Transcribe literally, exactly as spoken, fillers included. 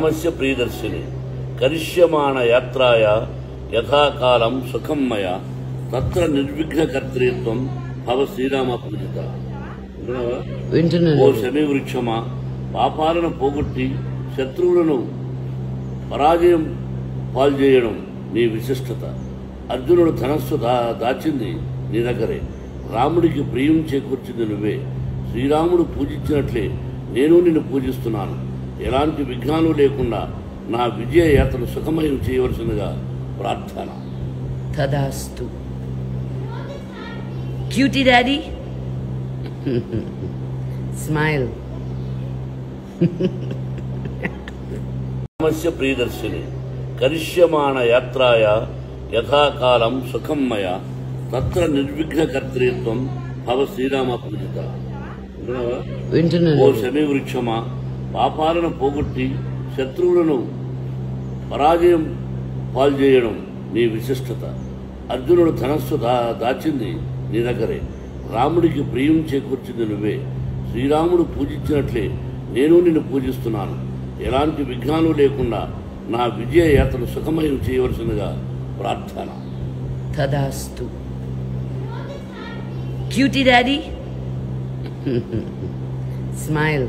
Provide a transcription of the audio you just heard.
रामस्य प्रियदर्शिनी करिष्यमाण यात्राया यथा कालं सुखं मया तत्र निर्विघ्नकर्तृत्वं भव श्रीराम पूजिता ओ शमी वृक्षमा पापाలను పోగొట్టి శత్రువులను పరాజయం పాల్జేయడం నీ విశిష్టత అర్జునుడు ధనస్సు దాచింది నీ దగ్గరే రాముడికి ప్రియం చేకూర్చింది నువ్వే శ్రీరాముడు పూజించినట్లే నేను నిన్ను పూజిస్తున్నాను ఎలాంటి విఘ్నాలు లేకుండా నా విజయ యాత్రను సుఖమయం చేయవలసినగా ప్రార్థన తదాస్తు క్యూటీ డాడీ స్మైల్ రామస్య ప్రియదర్శిని కరిష్యమాణ యాత్రాయ యథా కాలం సుఖం మయా తత్ర నిర్విఘ్న కర్తృత్వం భవ శ్రీరామ పూజిత ఓ శమీ వృక్షమా పాపాలను పోగొట్టి శత్రువులను పరాజయం పాల్జేయడం నీ విశిష్టత అర్జునుడు ధనస్సు దాచింది నీ దగ్గరే రాముడికి ప్రియం చేకూర్చింది నువ్వే శ్రీరాముడు పూజించినట్లే నేను నిన్ను పూజిస్తున్నాను ఎలాంటి విఘ్నాలు లేకుండా నా విజయ యాత్రను సుఖమయం చేయవలసినగా ప్రార్థన తదాస్తు క్యూటీ డాడీ స్మైల్